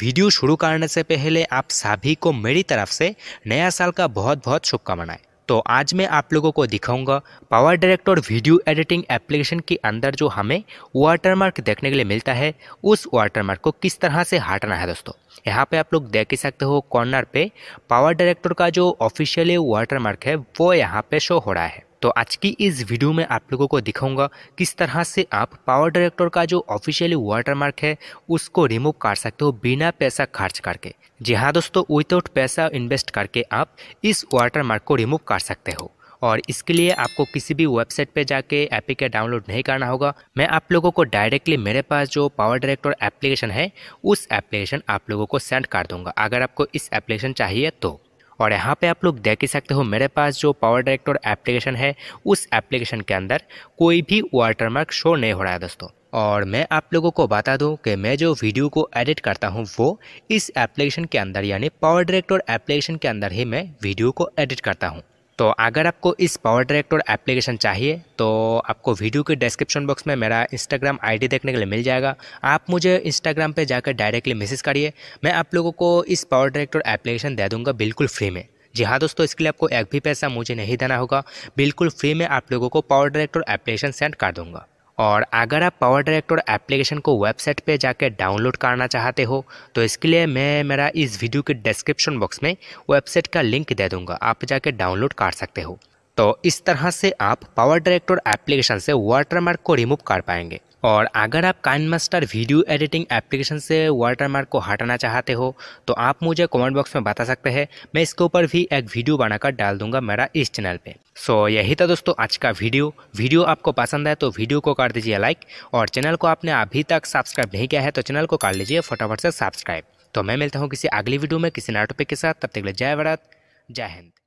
Video शुरू करने से पहले आप सभी को मेरी तरफ से नया साल का बहुत बहुत शुभकामनाएं। तो आज मैं आप लोगों को दिखाऊंगा power director video editing application के अंदर जो हमें वाटरमार्क देखने के लिए मिलता है, उस वाटरमार्क को किस तरह से हटाना है। दोस्तों यहाँ पे आप लोग देख ही सकते हो कॉर्नर पे पावर डायरेक्टर का जो ऑफिशियली वाटरमार्क है वो यहाँ पे शो हो रहा है। तो आज की इस वीडियो में आप लोगों को दिखाऊंगा किस तरह से आप पावर डायरेक्टर का जो ऑफिशियली वाटरमार्क है उसको रिमूव कर सकते हो बिना पैसा खर्च करके। जी हाँ दोस्तों, विदाउट पैसा इन्वेस्ट करके आप इस वाटरमार्क को रिमूव कर सकते हो और इसके लिए आपको किसी भी वेबसाइट पे जाके एपीके डाउनलोड नहीं करना होगा। मैं आप लोगों को डायरेक्टली मेरे पास जो पावर डायरेक्टर एप्लीकेशन है उस एप्लीकेशन आप लोगों को सेंड कर दूंगा अगर आपको इस एप्लीकेशन चाहिए तो। और यहाँ पे आप लोग देख ही सकते हो मेरे पास जो पावर डायरेक्टर एप्लीकेशन है उस एप्लीकेशन के अंदर कोई भी वाटरमार्क शो नहीं हो रहा है दोस्तों। और मैं आप लोगों को बता दूं कि मैं जो वीडियो को एडिट करता हूं वो इस एप्लीकेशन के अंदर यानी पावर डायरेक्टर एप्लीकेशन के अंदर ही मैं वीडियो को एडिट करता हूँ। तो अगर आपको इस पावर डायरेक्टर एप्लीकेशन चाहिए तो आपको वीडियो के डिस्क्रिप्शन बॉक्स में मेरा इंस्टाग्राम आईडी देखने के लिए मिल जाएगा। आप मुझे इंस्टाग्राम पे जाकर डायरेक्टली मैसेज करिए, मैं आप लोगों को इस पावर डायरेक्टर एप्लीकेशन दे दूंगा बिल्कुल फ्री में। जी हाँ दोस्तों, इसके लिए आपको एक भी पैसा मुझे नहीं देना होगा, बिल्कुल फ्री में आप लोगों को पावर डायरेक्टर एप्लीकेशन सेंड कर दूँगा। और अगर आप पावर डायरेक्टर एप्लीकेशन को वेबसाइट पे जाकर डाउनलोड करना चाहते हो तो इसके लिए मैं मेरा इस वीडियो के डिस्क्रिप्शन बॉक्स में वेबसाइट का लिंक दे दूंगा, आप जाकर डाउनलोड कर सकते हो। तो इस तरह से आप पावर डायरेक्टर एप्लीकेशन से वाटरमार्क को रिमूव कर पाएंगे। और अगर आप काइनमास्टर वीडियो एडिटिंग एप्लीकेशन से वाटरमार्क को हटाना चाहते हो तो आप मुझे कमेंट बॉक्स में बता सकते हैं, मैं इसके ऊपर भी एक वीडियो बनाकर डाल दूंगा मेरा इस चैनल पे। सो यही था दोस्तों आज का वीडियो आपको पसंद आए तो वीडियो को कर दीजिए लाइक, और चैनल को आपने अभी तक सब्सक्राइब नहीं किया है तो चैनल को कर लीजिए फटाफट से सब्सक्राइब। तो मैं मिलता हूँ किसी अगली वीडियो में किसी नए टॉपिक के साथ, तब तक के लिए जय भारत, जय हिंद।